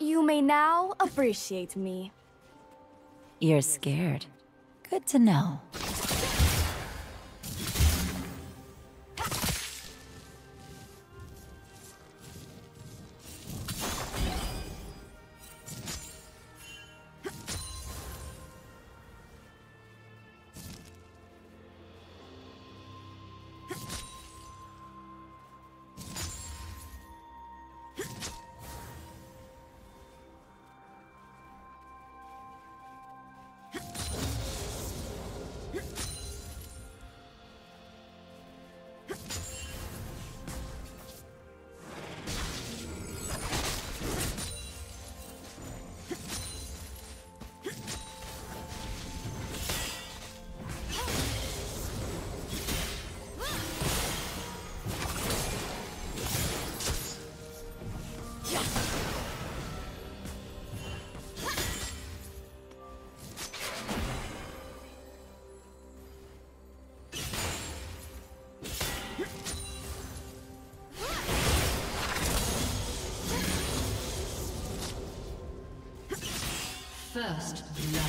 You may now appreciate me. You're scared. Good to know. First blood.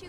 hurt you?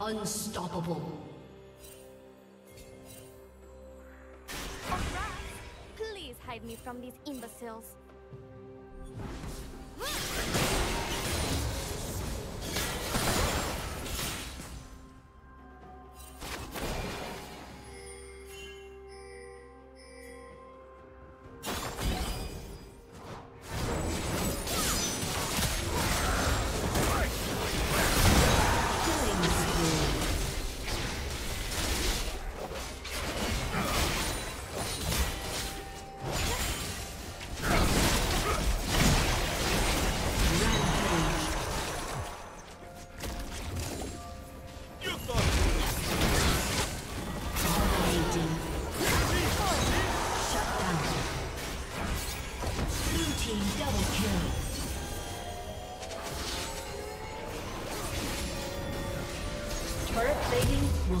Unstoppable. Please hide me from these imbeciles. Will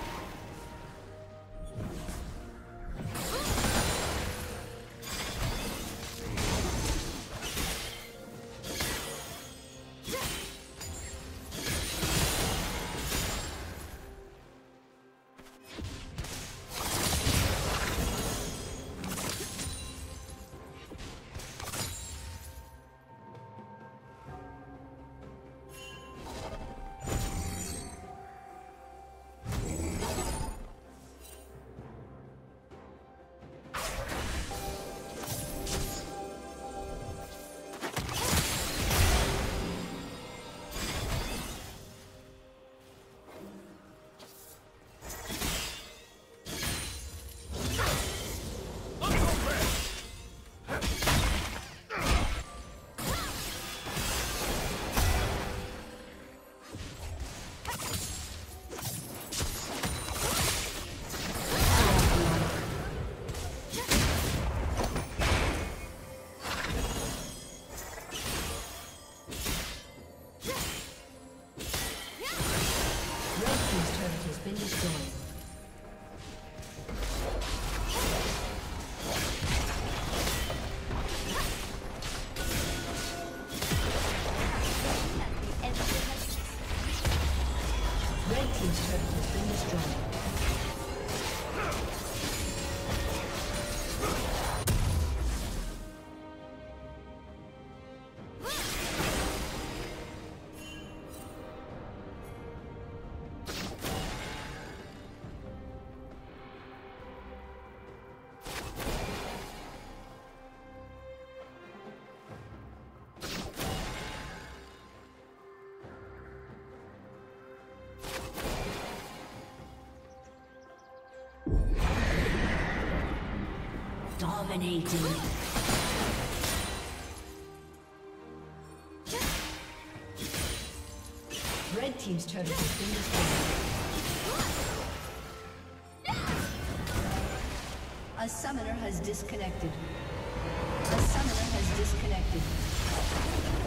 Dominating. Red team's turret has been destroyed. A summoner has disconnected. A summoner has disconnected.